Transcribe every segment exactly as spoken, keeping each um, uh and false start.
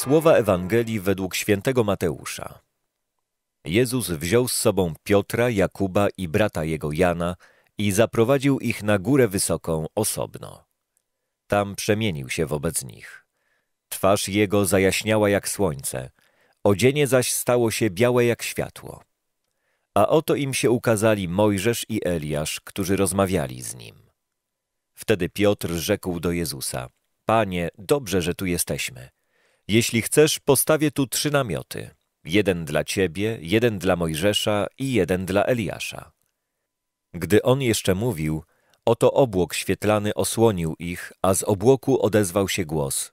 Słowa Ewangelii według Świętego Mateusza. Jezus wziął z sobą Piotra, Jakuba i brata jego Jana i zaprowadził ich na górę wysoką osobno. Tam przemienił się wobec nich. Twarz jego zajaśniała jak słońce, odzienie zaś stało się białe jak światło. A oto im się ukazali Mojżesz i Eliasz, którzy rozmawiali z nim. Wtedy Piotr rzekł do Jezusa: Panie, dobrze, że tu jesteśmy. Jeśli chcesz, postawię tu trzy namioty. Jeden dla Ciebie, jeden dla Mojżesza i jeden dla Eliasza. Gdy on jeszcze mówił, oto obłok świetlany osłonił ich, a z obłoku odezwał się głos: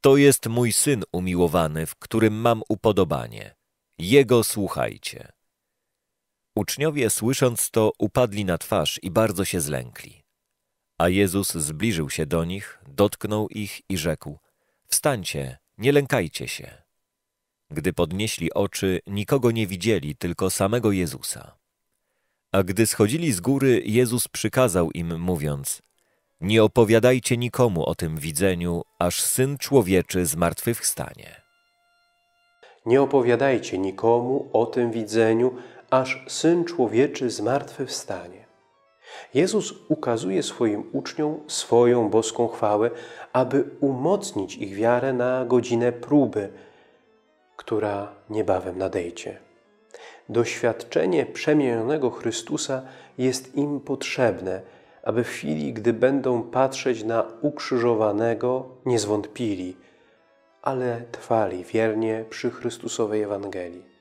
To jest mój Syn umiłowany, w którym mam upodobanie. Jego słuchajcie. Uczniowie, słysząc to, upadli na twarz i bardzo się zlękli. A Jezus zbliżył się do nich, dotknął ich i rzekł: Wstańcie, nie lękajcie się. Gdy podnieśli oczy, nikogo nie widzieli, tylko samego Jezusa. A gdy schodzili z góry, Jezus przykazał im, mówiąc: Nie opowiadajcie nikomu o tym widzeniu, aż Syn Człowieczy zmartwychwstanie. Nie opowiadajcie nikomu o tym widzeniu, aż Syn Człowieczy zmartwychwstanie. Jezus ukazuje swoim uczniom swoją boską chwałę, aby umocnić ich wiarę na godzinę próby, która niebawem nadejdzie. Doświadczenie przemienionego Chrystusa jest im potrzebne, aby w chwili, gdy będą patrzeć na ukrzyżowanego, nie zwątpili, ale trwali wiernie przy Chrystusowej Ewangelii.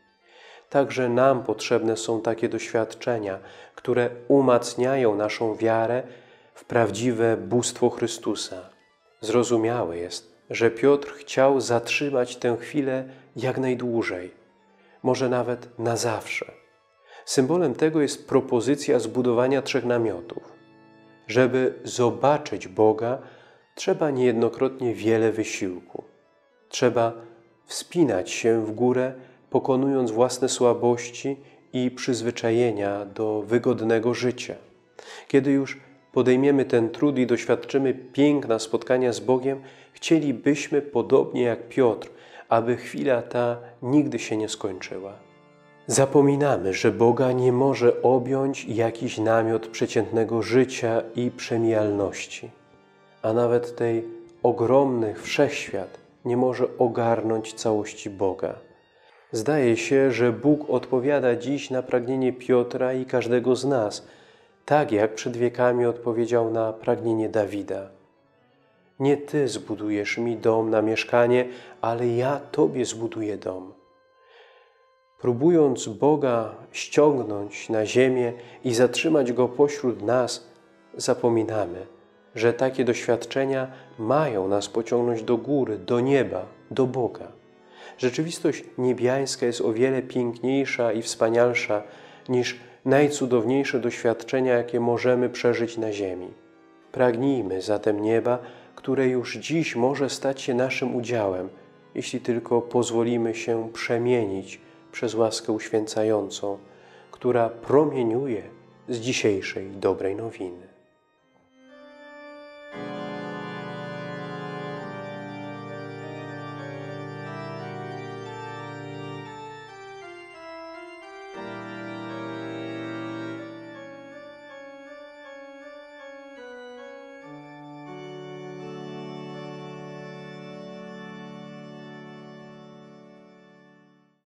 Także nam potrzebne są takie doświadczenia, które umacniają naszą wiarę w prawdziwe bóstwo Chrystusa. Zrozumiałe jest, że Piotr chciał zatrzymać tę chwilę jak najdłużej, może nawet na zawsze. Symbolem tego jest propozycja zbudowania trzech namiotów. Żeby zobaczyć Boga, trzeba niejednokrotnie wiele wysiłku. Trzeba wspinać się w górę, pokonując własne słabości i przyzwyczajenia do wygodnego życia. Kiedy już podejmiemy ten trud i doświadczymy piękna spotkania z Bogiem, chcielibyśmy, podobnie jak Piotr, aby chwila ta nigdy się nie skończyła. Zapominamy, że Boga nie może objąć jakiś namiot przeciętnego życia i przemijalności, a nawet tej ogromnych wszechświat nie może ogarnąć całości Boga. Zdaje się, że Bóg odpowiada dziś na pragnienie Piotra i każdego z nas, tak jak przed wiekami odpowiedział na pragnienie Dawida. Nie Ty zbudujesz mi dom na mieszkanie, ale ja Tobie zbuduję dom. Próbując Boga ściągnąć na ziemię i zatrzymać Go pośród nas, zapominamy, że takie doświadczenia mają nas pociągnąć do góry, do nieba, do Boga. Rzeczywistość niebiańska jest o wiele piękniejsza i wspanialsza niż najcudowniejsze doświadczenia, jakie możemy przeżyć na ziemi. Pragnijmy zatem nieba, które już dziś może stać się naszym udziałem, jeśli tylko pozwolimy się przemienić przez łaskę uświęcającą, która promieniuje z dzisiejszej dobrej nowiny.